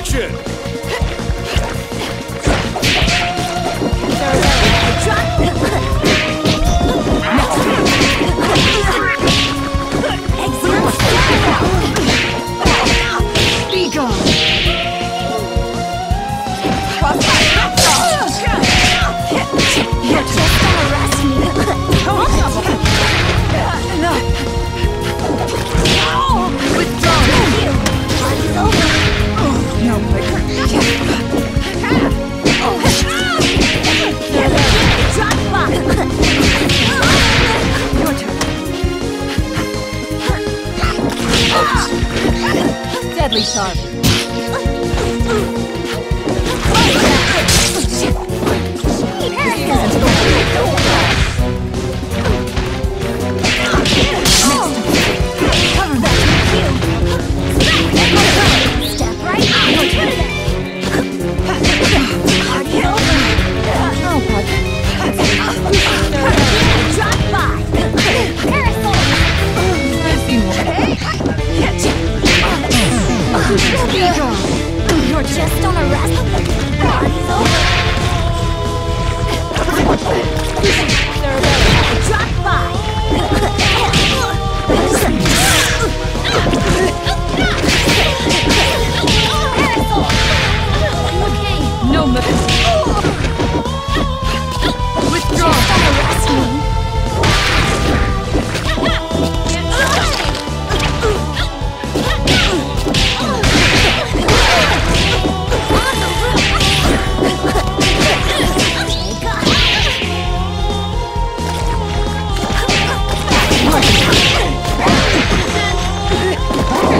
Action! Deadly sharp. You're just on a rest. Body's over. Drop by. Okay, no mercy. Withdraw. Just on a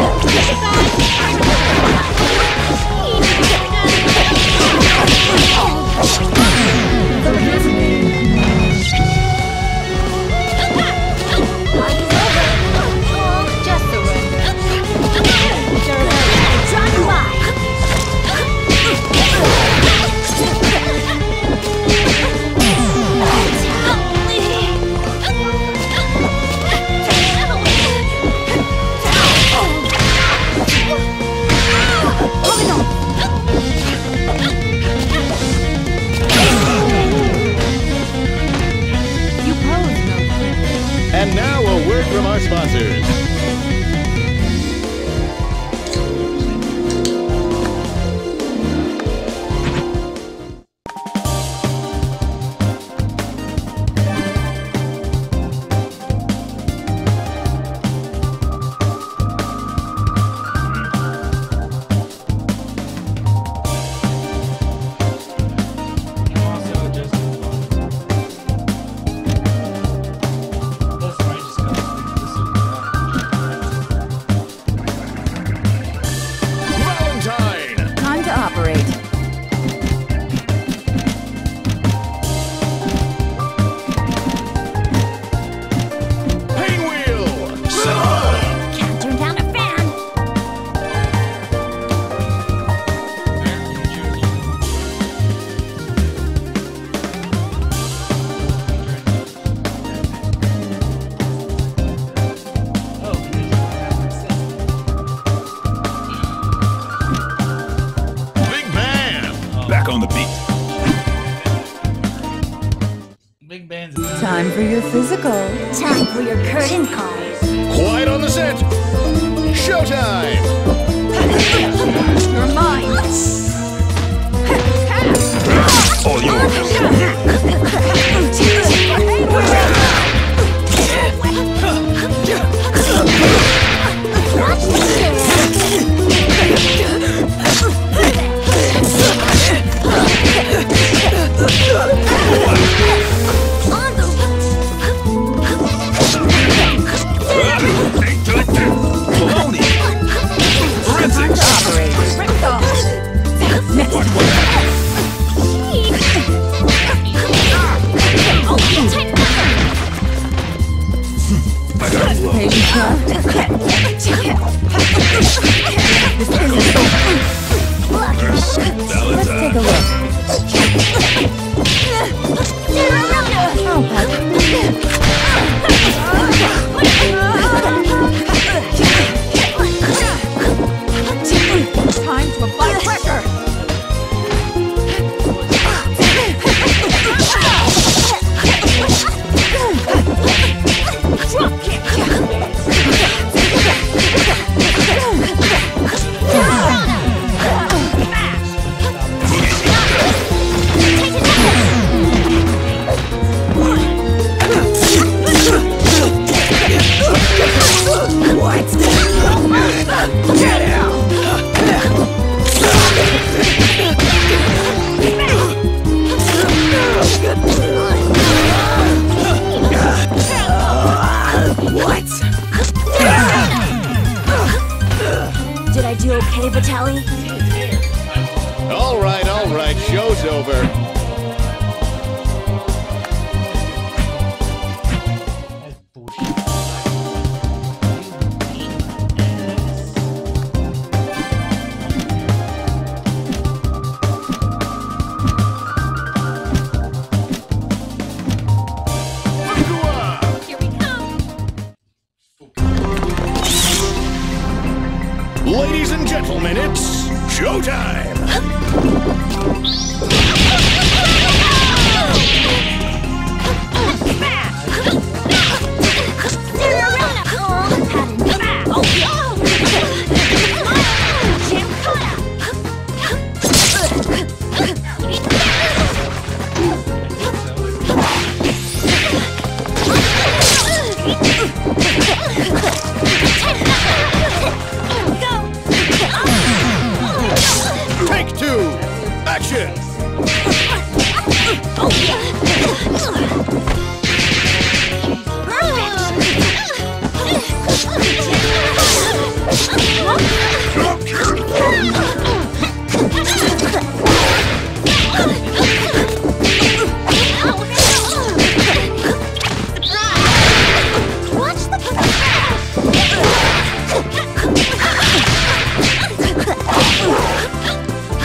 rest. And now, a word from our sponsors. Time for your physical. Time for your curtain call. Quiet on the set. Showtime. You're mine. All yours. Forensics! Time to operate. Ripped off. show's over. That's bullshit. Here we come. Ladies and gentlemen, it's showtime. Action! Player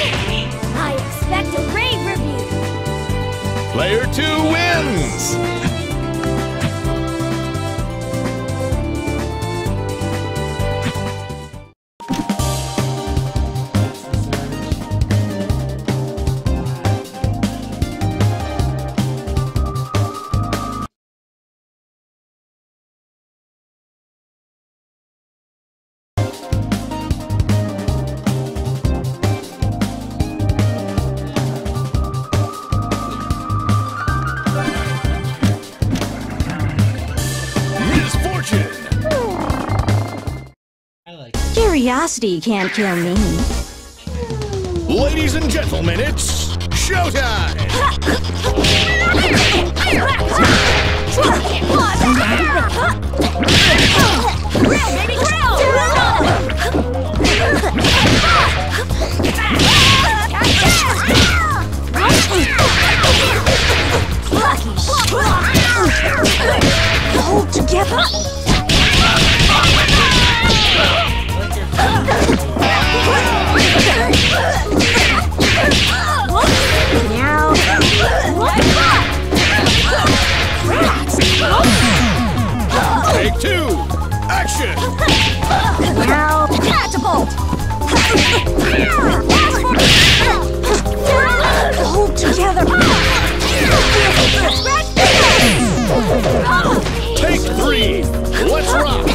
2 wins! Curiosity can't kill me. Ladies and gentlemen, it's showtime! Now, catapult! Hold together! Take 3! Let's rock!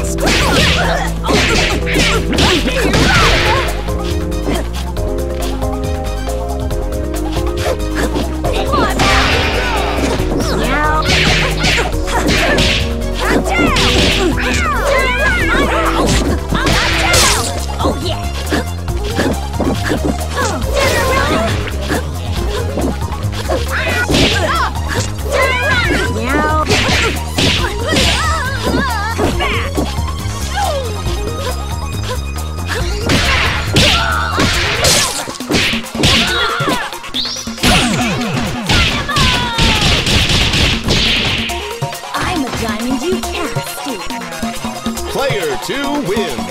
Player 2 wins.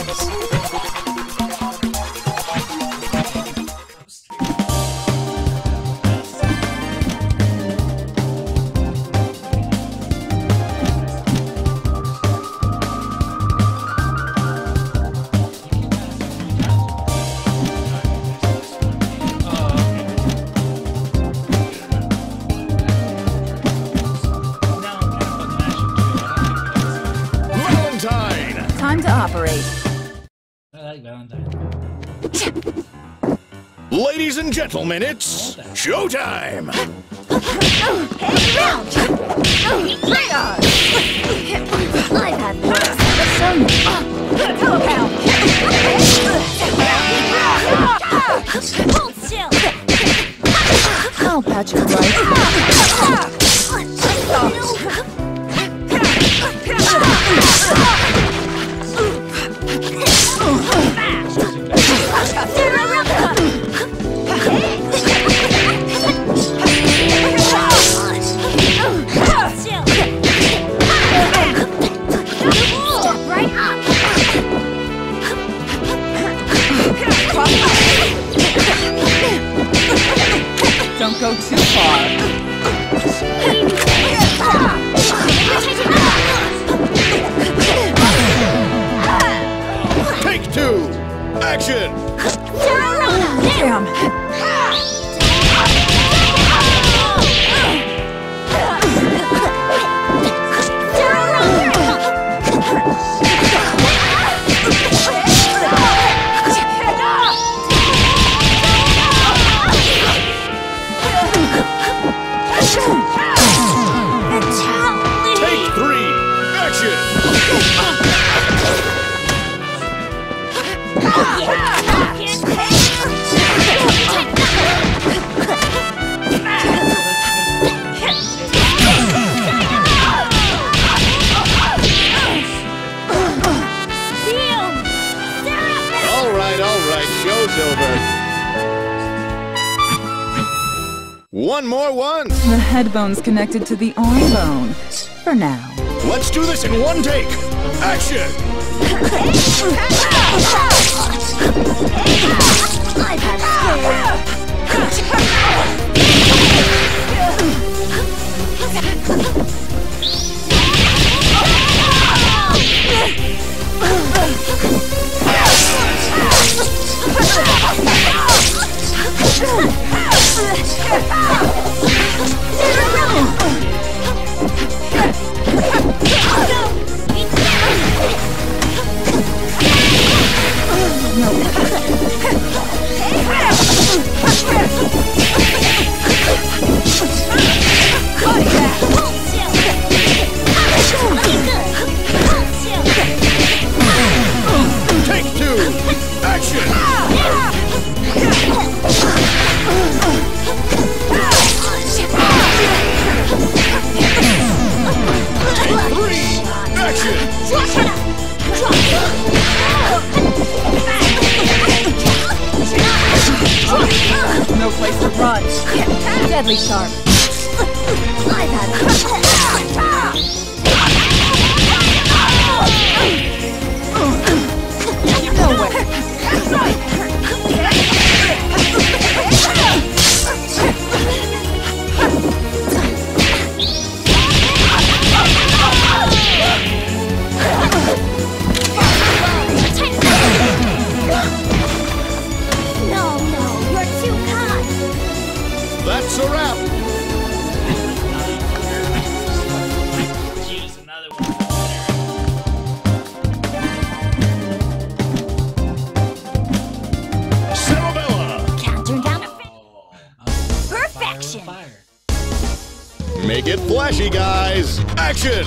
Time to operate. I like Valentine. Ladies and gentlemen, it's showtime! Head round! Radar! I've had worse than hold still! How about your life? action! Damn! Take 3! Action! One more once! The head bone's connected to the arm bone. For now. Let's do this in one take! Action! I've had a no place to run. Deadly sharp. I've had nowhere. That's a wrap! Jeez, another one. Cerebella! Counter down a perfection! Make it flashy, guys! Action!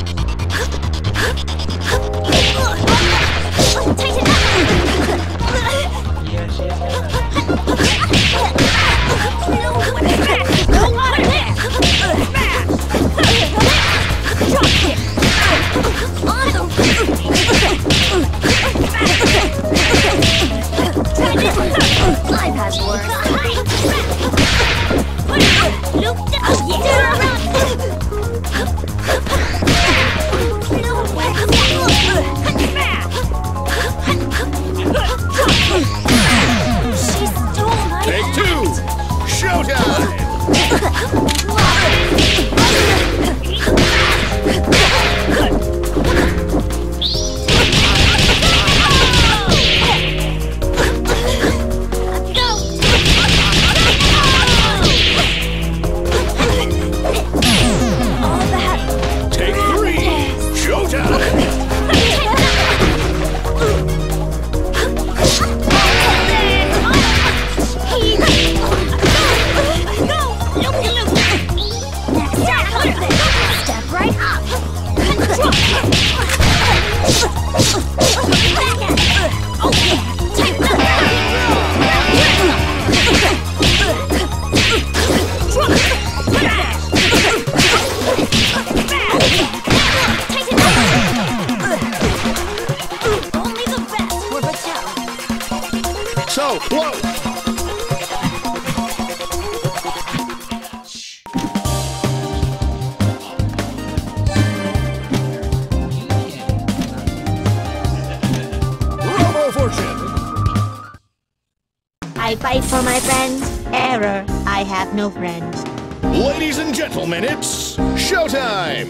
I fight for my friends. Error. I have no friends. Ladies and gentlemen, it's showtime!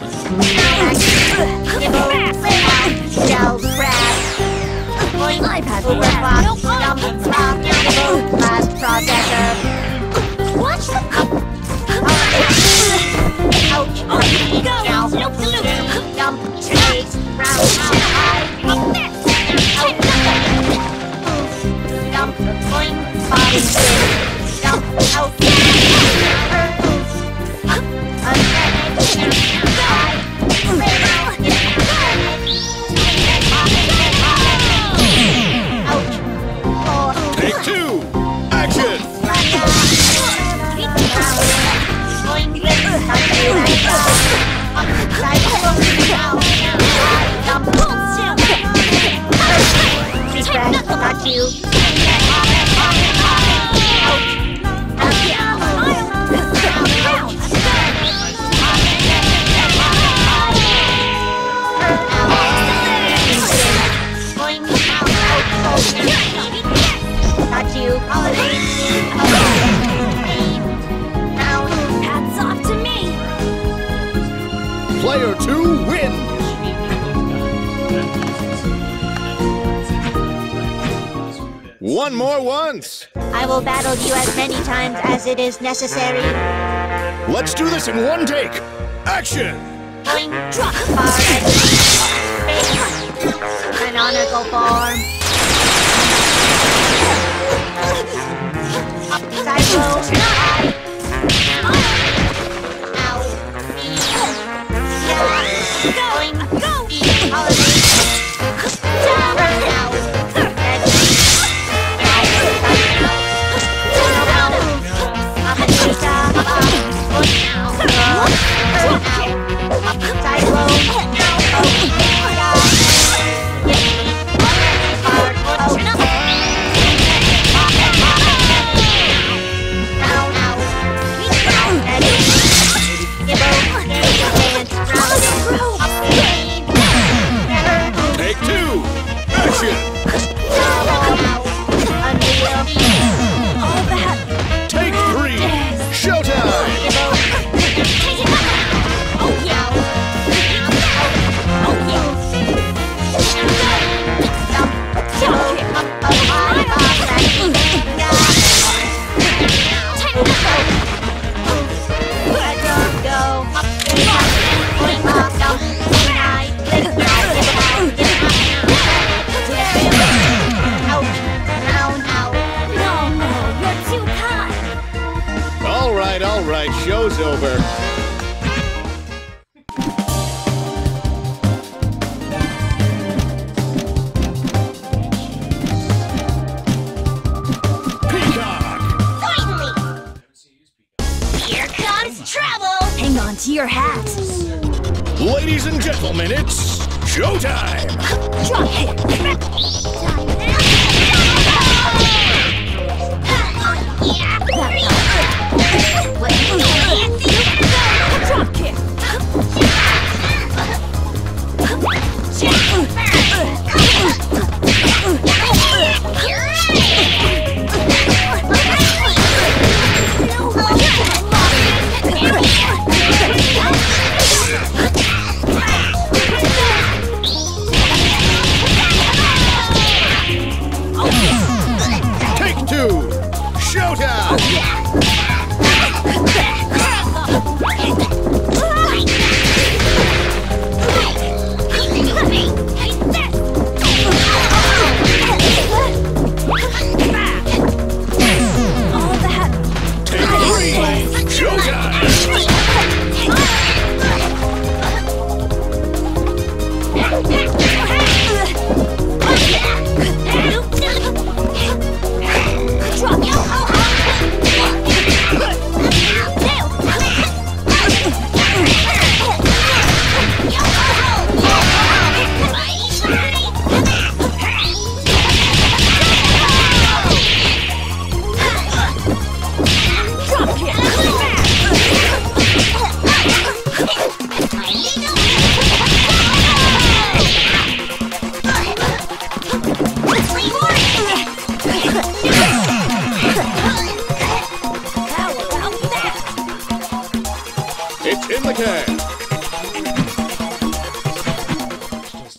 Shell, crab, iPad, One more once. I will battle you as many times as it is necessary. Let's do this in one take. Action! Going drop bar. Canonical form. Psycho die. Ow. Going go. All right, show's over. Peacock! Finally! Here comes trouble! Hang on to your hat. Ladies and gentlemen, it's showtime! Drop it!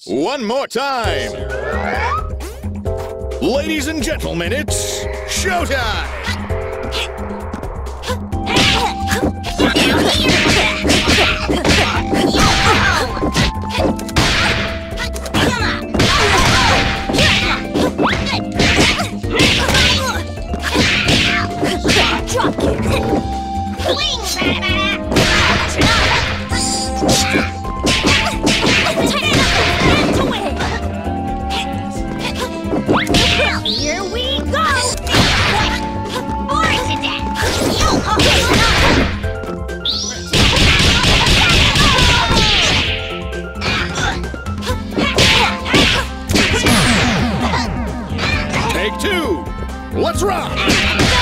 One more time! Ladies and gentlemen, it's showtime! Let's rock! On the road!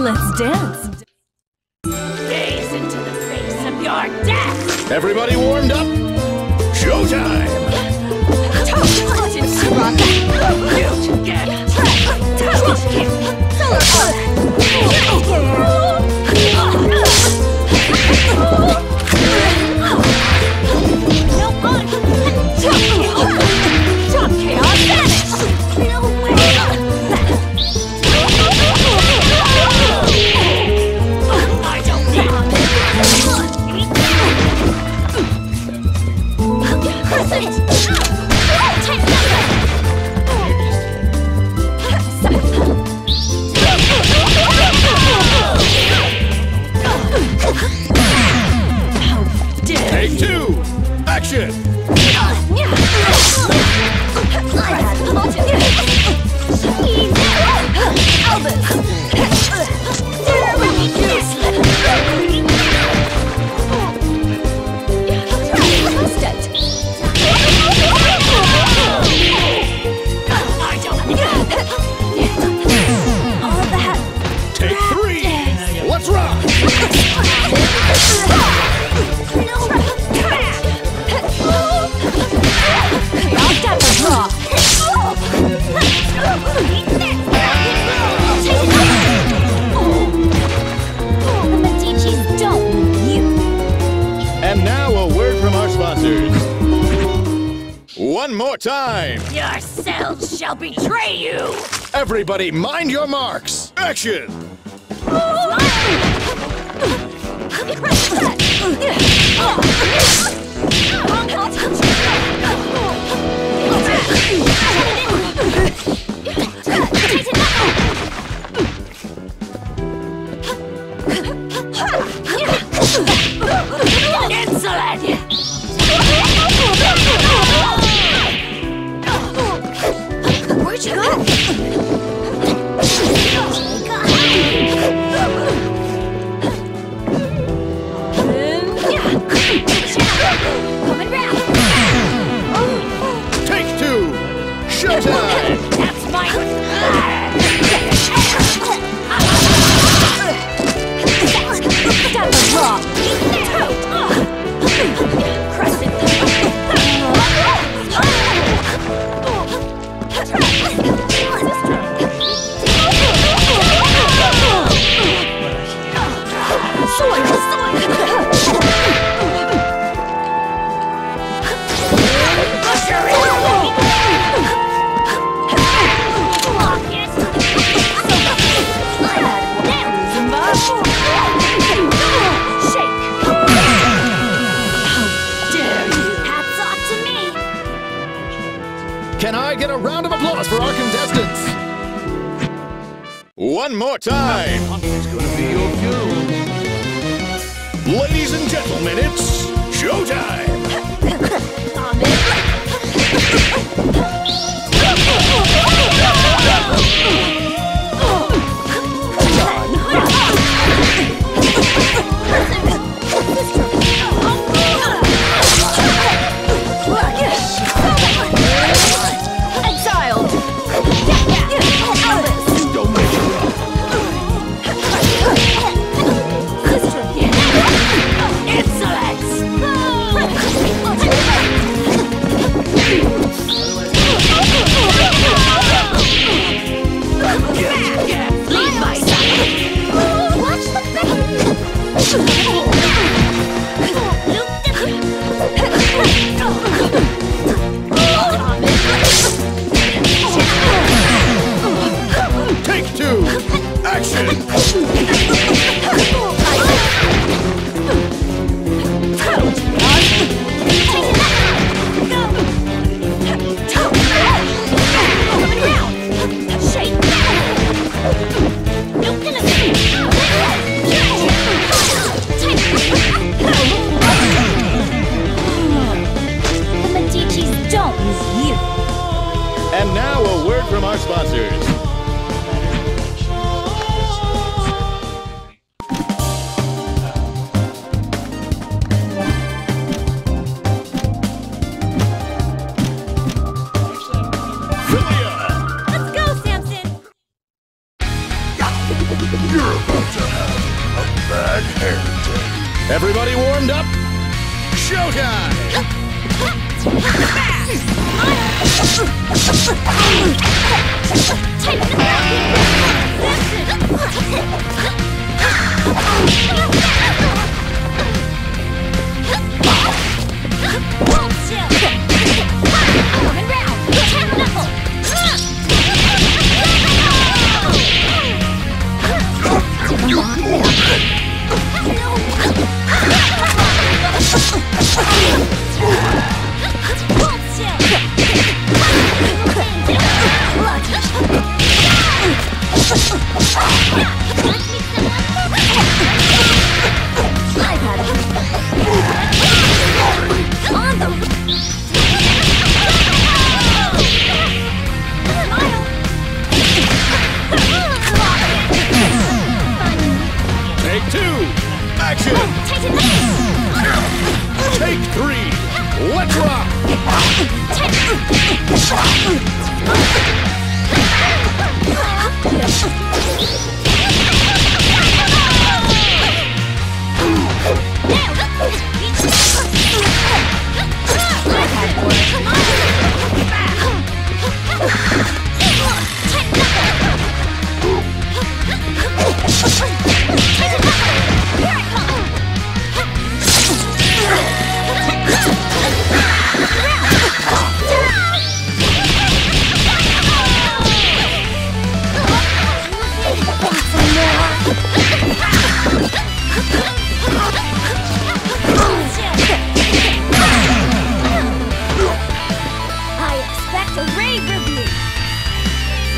Let's dance. Gaze into the face of your death. Everybody warmed up? Showtime. You get Take two! Action! One more time! Yourselves shall betray you! Everybody, mind your marks! Action! Can I get a round of applause for our contestants? One more time! It's gonna be your funeral. Ladies and gentlemen, it's showtime! You're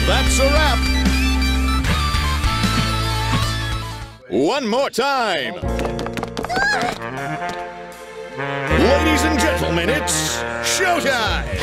That's a wrap! One more time! Ladies and gentlemen, it's showtime!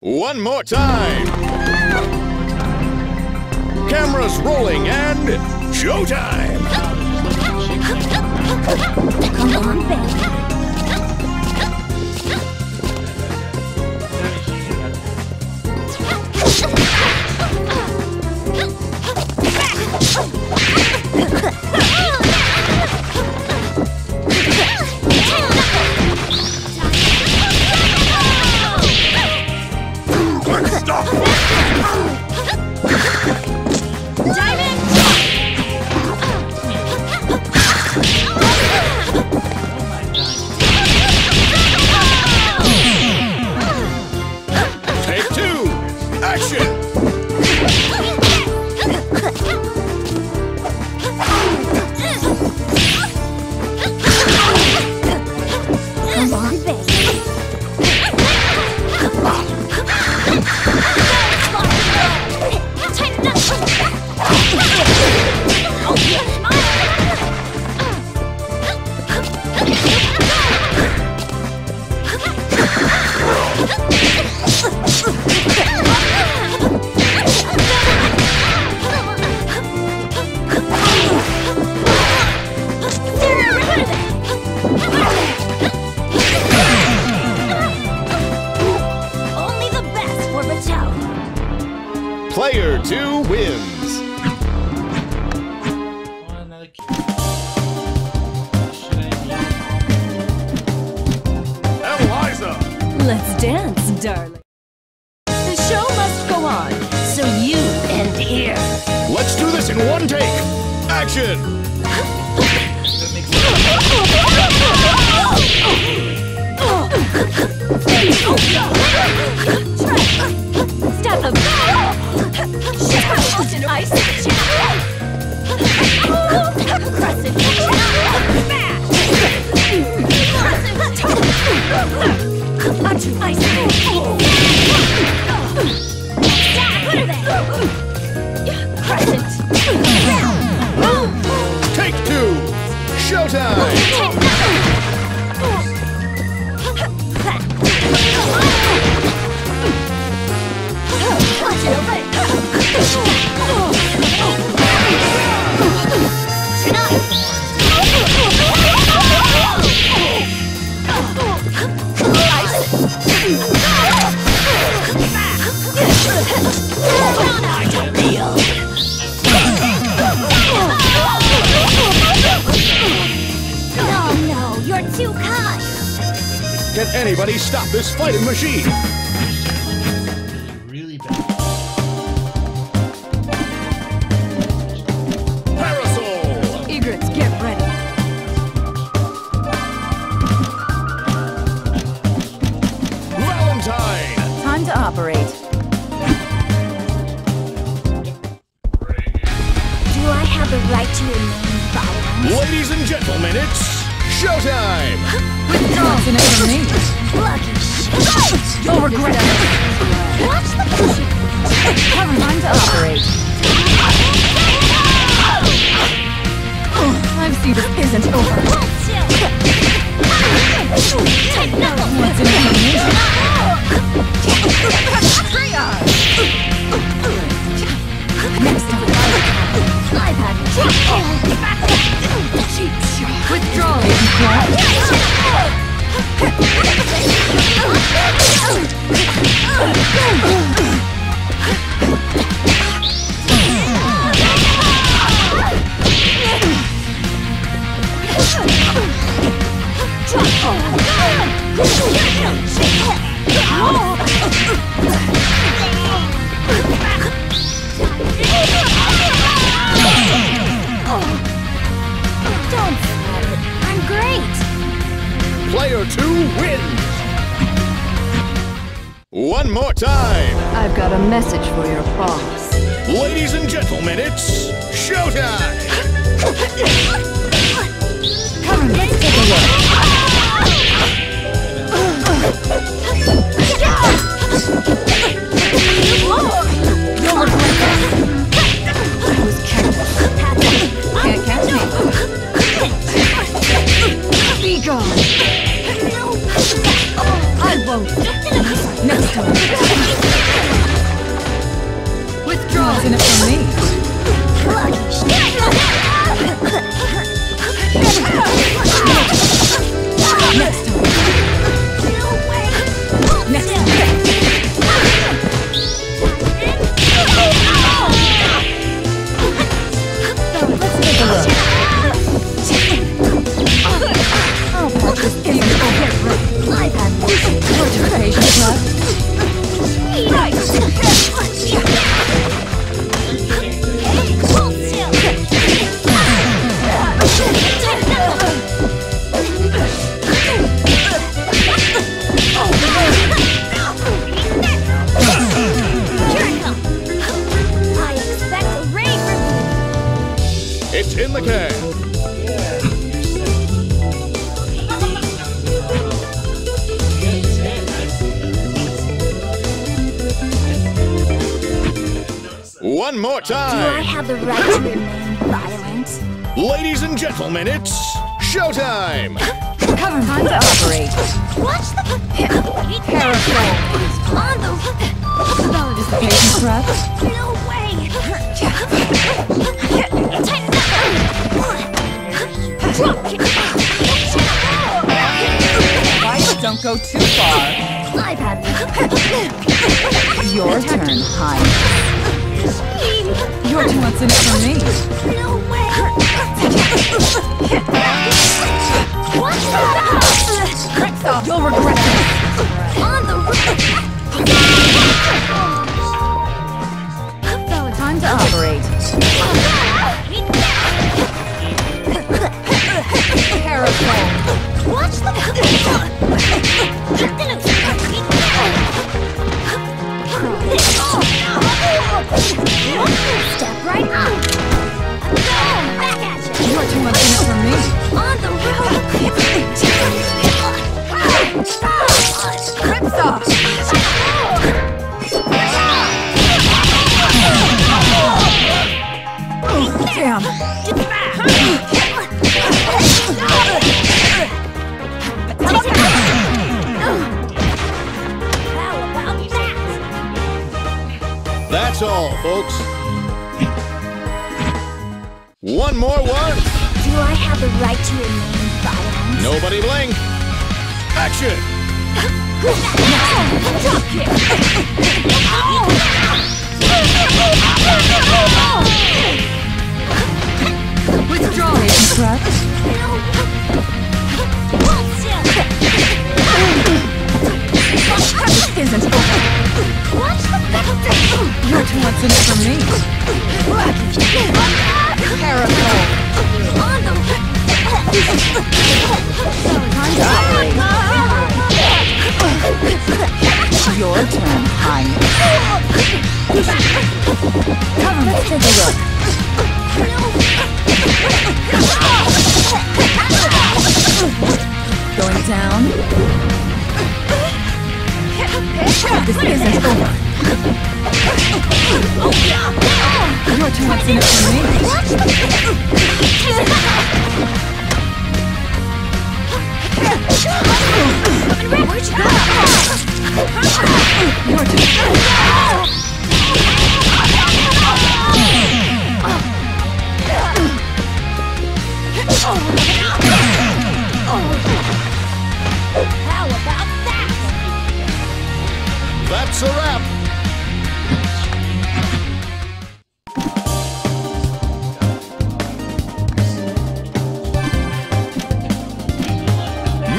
One more time! Cameras rolling and showtime! Come on, Player 2 wins. Eliza! Let's dance, darling. The show must go on, so you end here. Let's do this in one take. Action! Stop him! I said take two! Showtime! I anybody stop this fighting machine? Really bad. Parasol! Egrets, get ready. Valentine! Time to operate. Do I have the right to remain violent? Ladies and gentlemen, it's... showtime! What's an over me? Lucky shit! You'll regret it! Watch the pushing! Have time to operate. I've seen this isn't over. What's an over me? Next up, I've had it. Withdraw, lady girl. Don't. Great! Player 2 wins! One more time! I've got a message for your boss. Ladies and gentlemen, it's showtime! Come on, let's take a look. You'll look like this. I was careful. Can't catch me. Be gone! No! I won't! Next time! Withdraw! That's enough for me! Next time! Next time! So, let's take a look! It's in the can. One more time! Do I have the right to remain violent? Ladies and gentlemen, it's showtime! Cover time to operate. Watch the... Parasol! On the... Solid is the patient's breath. No way! Fights don't go too far. I've had it. Your turn, High. You're too much in it for me. No way! What? Cracks off. You'll regret it. On the roof. Valid time to operate. Parasol. Watch the. Step right up! Go! Back at you! You're too much in it for me! On the road! Crips off! Damn! Get back! How about that? That's all, folks. One more one! Do I have the right to remain violent? Nobody blink! Action! Drop kick! Oh. Withdraw, lady crap! sense. Watch the spectre! You're too much in it for me. Caracol. On the your turn, Come, let's take a look. Going down. This isn't over. You're too much in it for me. Where'd you go? You're too How about that? That's a wrap.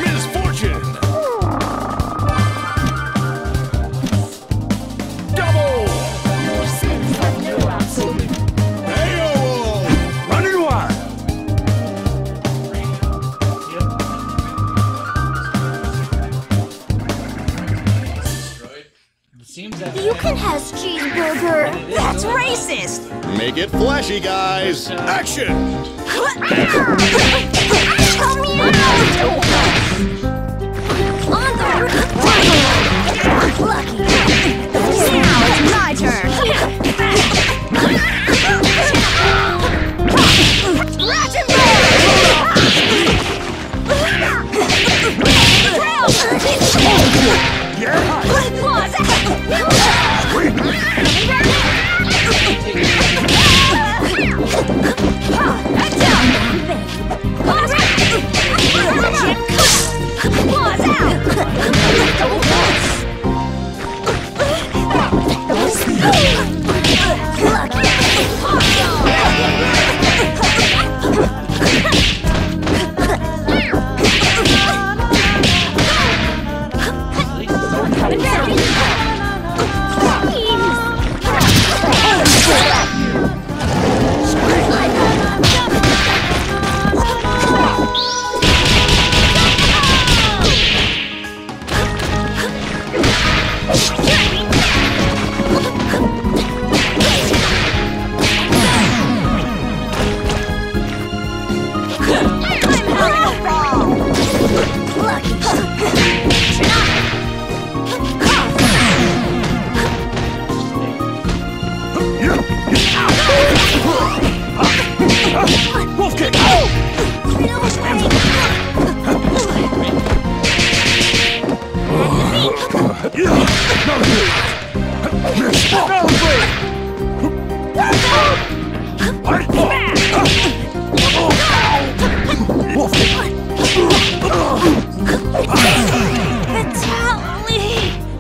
Misfortune. Double. Your sins have no absolute. Ayo! Run and wire. You can has cheeseburger. That's racist. Make it flashy, guys. Action. Help me out! On the roof. Lucky. Now it's my turn.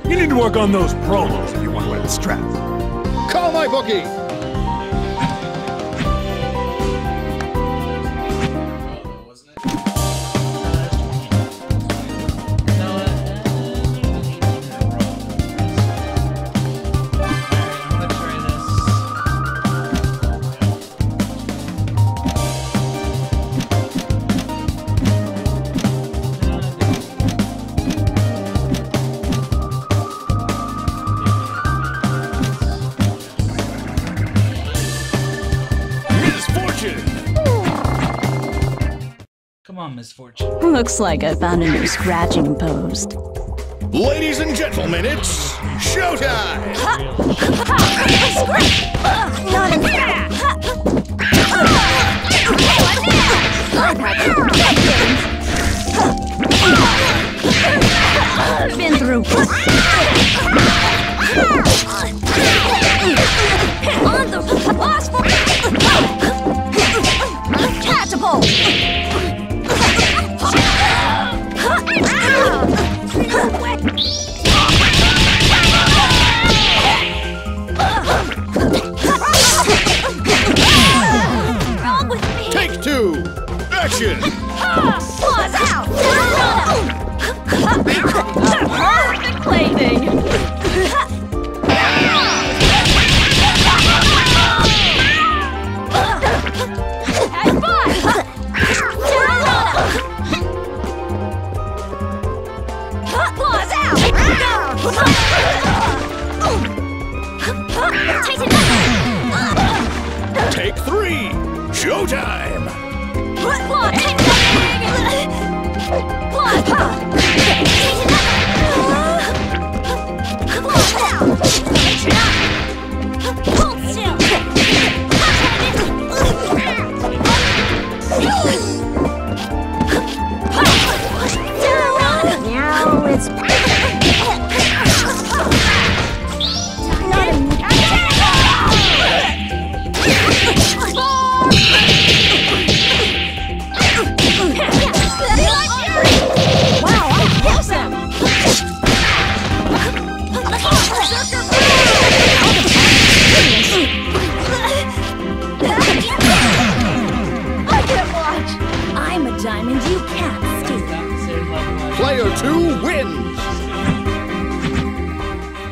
You need to work on those promos if you want to win this trap. Call my bookie! Misfortune. Looks like I found a new scratching post. Ladies and gentlemen, it's showtime! I've been through. On the possible catapult. Action! Claws out! Perfect plaything!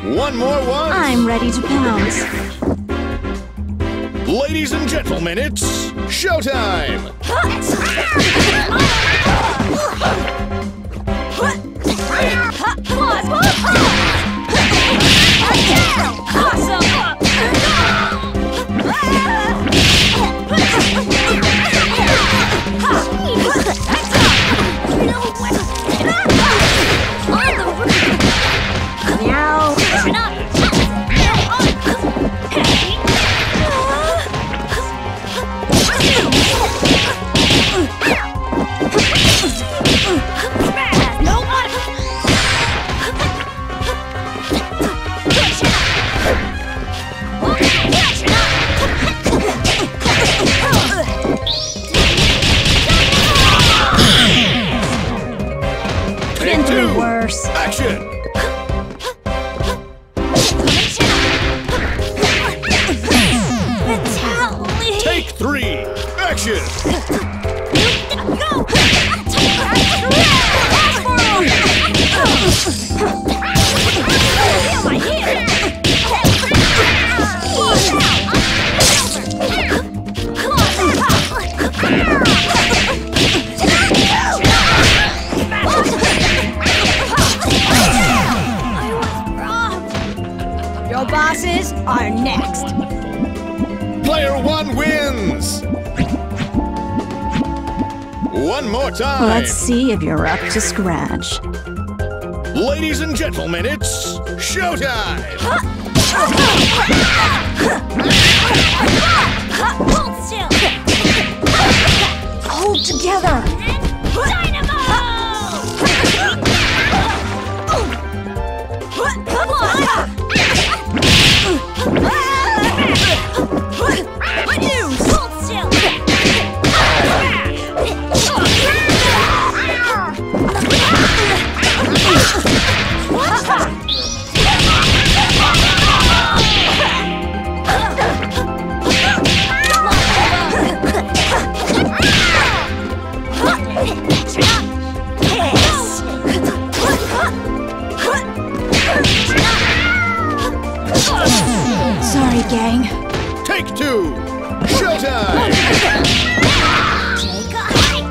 One more one. I'm ready to pounce. Ladies and gentlemen, it's showtime. Action! Take three! Action! Your bosses are next. Player one wins. One more time. Let's see if you're up to scratch. Ladies and gentlemen, it's showtime. Hold still. Hold together. Dynamo! Sorry, gang. Take two! Showtime! Take a hike!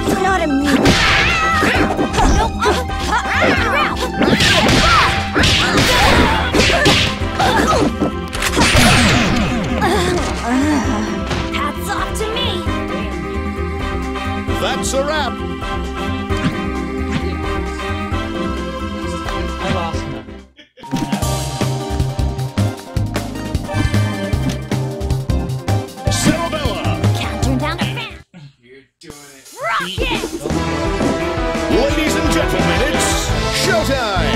It's not a mute. That's a wrap! I lost now. Cerebella! Can't turn down the fan! You're doing it. Rocket! Ladies and gentlemen, it's showtime!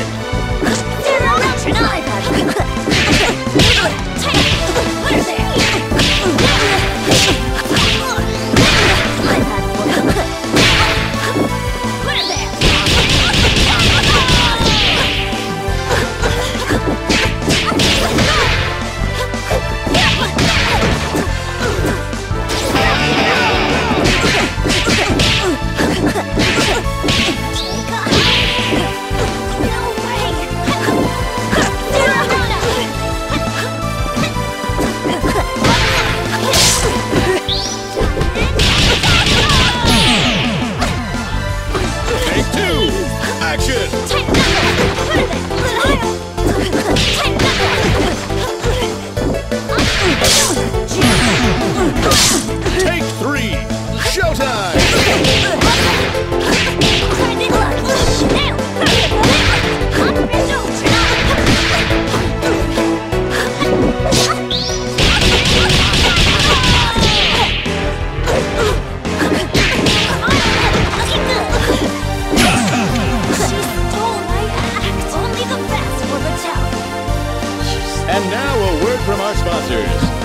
And now, a word from our sponsors.